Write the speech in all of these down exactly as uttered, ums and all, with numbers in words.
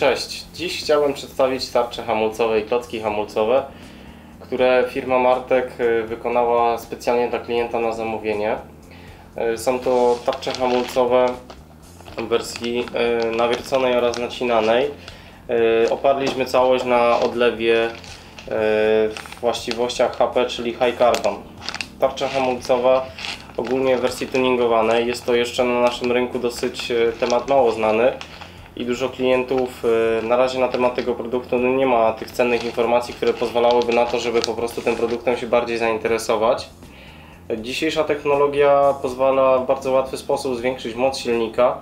Cześć, dziś chciałbym przedstawić tarcze hamulcowe i klocki hamulcowe, które firma Martec wykonała specjalnie dla klienta na zamówienie. Są to tarcze hamulcowe w wersji nawierconej oraz nacinanej. Oparliśmy całość na odlewie w właściwościach H P, czyli High Carbon. Tarcza hamulcowa ogólnie w wersji tuningowanej, jest to jeszcze na naszym rynku dosyć temat mało znany i dużo klientów na razie na temat tego produktu nie ma tych cennych informacji, które pozwalałyby na to, żeby po prostu tym produktem się bardziej zainteresować. Dzisiejsza technologia pozwala w bardzo łatwy sposób zwiększyć moc silnika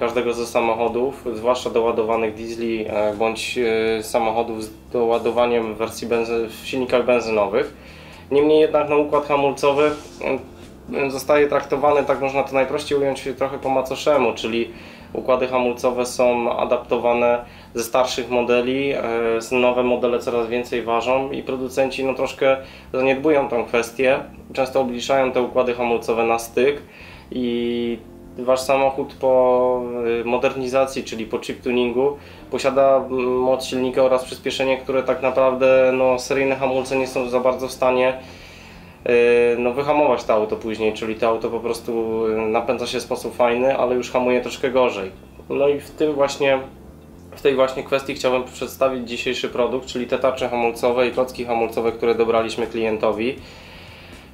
każdego ze samochodów, zwłaszcza doładowanych diesli bądź samochodów z doładowaniem w wersji benzy- w silnikach benzynowych. Niemniej jednak na układ hamulcowy zostaje traktowany, tak można to najprościej ująć, trochę po macoszemu, czyli układy hamulcowe są adaptowane ze starszych modeli, nowe modele coraz więcej ważą i producenci no troszkę zaniedbują tą kwestię, często obliczają te układy hamulcowe na styk i wasz samochód po modernizacji, czyli po chip tuningu, posiada moc silnika oraz przyspieszenie, które tak naprawdę no, seryjne hamulce nie są za bardzo w stanie no, wyhamować to auto później, czyli to auto po prostu napędza się w sposób fajny, ale już hamuje troszkę gorzej. No i w tym właśnie, w tej właśnie kwestii chciałbym przedstawić dzisiejszy produkt, czyli te tarcze hamulcowe i klocki hamulcowe, które dobraliśmy klientowi.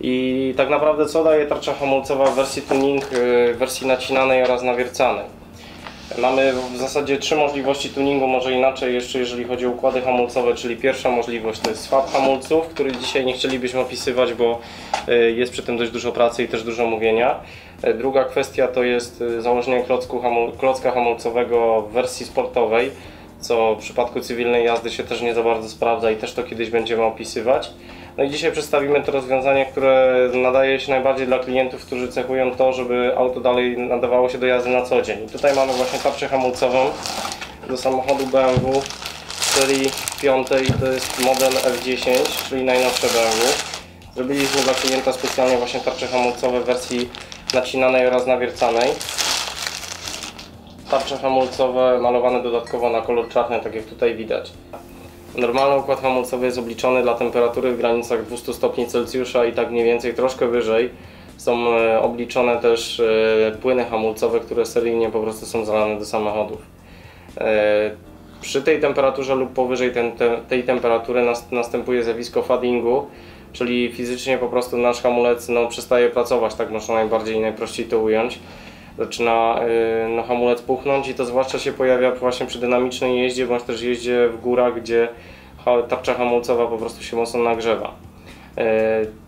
I tak naprawdę co daje tarcza hamulcowa w wersji tuning, w wersji nacinanej oraz nawiercanej? Mamy w zasadzie trzy możliwości tuningu, może inaczej jeszcze jeżeli chodzi o układy hamulcowe, czyli pierwsza możliwość to jest swap hamulców, który dzisiaj nie chcielibyśmy opisywać, bo jest przy tym dość dużo pracy i też dużo mówienia. Druga kwestia to jest założenie klocku, klocka hamulcowego w wersji sportowej, co w przypadku cywilnej jazdy się też nie za bardzo sprawdza i też to kiedyś będziemy opisywać. No i dzisiaj przedstawimy to rozwiązanie, które nadaje się najbardziej dla klientów, którzy cechują to, żeby auto dalej nadawało się do jazdy na co dzień. I tutaj mamy właśnie tarczę hamulcową do samochodu B M W serii piątej, to jest model F dziesięć, czyli najnowsze B M W. Zrobiliśmy dla klienta specjalnie właśnie tarcze hamulcowe w wersji nacinanej oraz nawiercanej. Tarcze hamulcowe malowane dodatkowo na kolor czarny, tak jak tutaj widać. Normalny układ hamulcowy jest obliczony dla temperatury w granicach dwustu stopni Celsjusza i tak mniej więcej troszkę wyżej. Są obliczone też płyny hamulcowe, które seryjnie po prostu są zalane do samochodów. Przy tej temperaturze lub powyżej tej temperatury następuje zjawisko fadingu, czyli fizycznie po prostu nasz hamulec no, przestaje pracować, tak można najbardziej i najprościej to ująć. Zaczyna no, hamulec puchnąć i to zwłaszcza się pojawia właśnie przy dynamicznej jeździe, bądź też jeździe w górach, gdzie tarcza hamulcowa po prostu się mocno nagrzewa.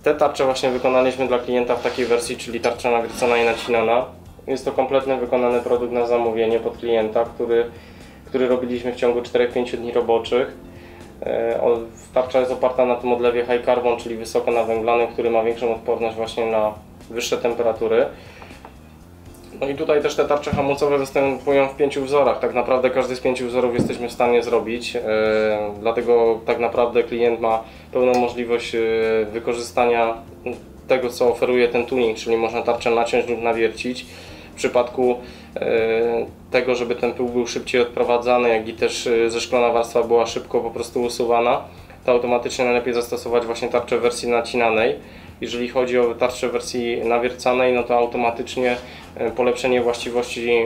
Te tarcze właśnie wykonaliśmy dla klienta w takiej wersji, czyli tarcza nawiercona i nacinana. Jest to kompletnie wykonany produkt na zamówienie pod klienta, który, który robiliśmy w ciągu czterech do pięciu dni roboczych. Tarcza jest oparta na tym odlewie High Carbon, czyli wysoko nawęglanym, który ma większą odporność właśnie na wyższe temperatury. No i tutaj też te tarcze hamulcowe występują w pięciu wzorach. Tak naprawdę każdy z pięciu wzorów jesteśmy w stanie zrobić. Yy, dlatego tak naprawdę klient ma pełną możliwość yy, wykorzystania tego, co oferuje ten tuning, czyli można tarczę naciąć lub nawiercić. W przypadku yy, tego, żeby ten pył był szybciej odprowadzany, jak i też yy, ze szklana warstwa była szybko po prostu usuwana, to automatycznie najlepiej zastosować właśnie tarczę w wersji nacinanej. Jeżeli chodzi o tarczę w wersji nawiercanej, no to automatycznie polepszenie właściwości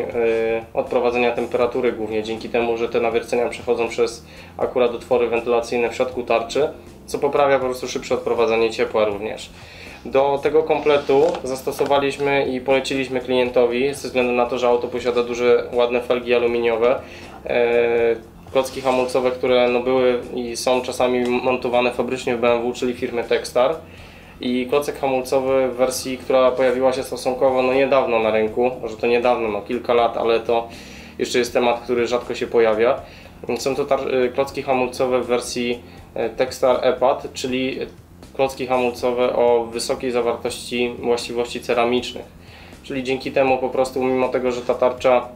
odprowadzenia temperatury, głównie dzięki temu, że te nawiercenia przechodzą przez akurat otwory wentylacyjne w środku tarczy, co poprawia po prostu szybsze odprowadzanie ciepła również. Do tego kompletu zastosowaliśmy i poleciliśmy klientowi, ze względu na to, że auto posiada duże, ładne felgi aluminiowe, klocki hamulcowe, które no były i są czasami montowane fabrycznie w B M W, czyli firmy Textar. I klocek hamulcowy w wersji, która pojawiła się stosunkowo no niedawno na rynku, może to niedawno, no kilka lat, ale to jeszcze jest temat, który rzadko się pojawia. Są to klocki hamulcowe w wersji Textar E P A D, czyli klocki hamulcowe o wysokiej zawartości właściwości ceramicznych. Czyli dzięki temu po prostu, mimo tego, że ta tarcza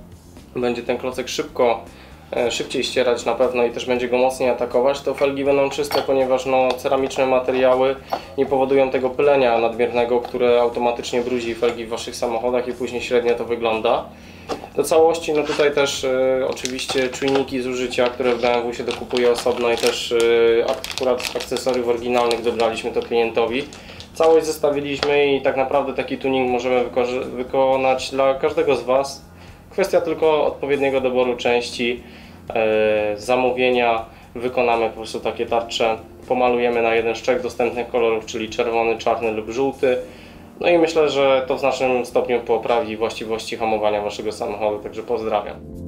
będzie ten klocek szybko szybciej ścierać na pewno i też będzie go mocniej atakować, to felgi będą czyste, ponieważ no, ceramiczne materiały nie powodują tego pylenia nadmiernego, które automatycznie brudzi felgi w waszych samochodach i później średnio to wygląda. Do całości, no tutaj też y, oczywiście czujniki zużycia, które w B M W się dokupuje osobno i też y, akurat akcesoriów oryginalnych dobraliśmy to klientowi. Całość zestawiliśmy i tak naprawdę taki tuning możemy wykonać dla każdego z Was. Kwestia tylko odpowiedniego doboru części, y, zamówienia. Wykonamy po prostu takie tarcze, pomalujemy na jeden z trzech dostępnych kolorów, czyli czerwony, czarny lub żółty. No i myślę, że to w znacznym stopniu poprawi właściwości hamowania Waszego samochodu, także pozdrawiam.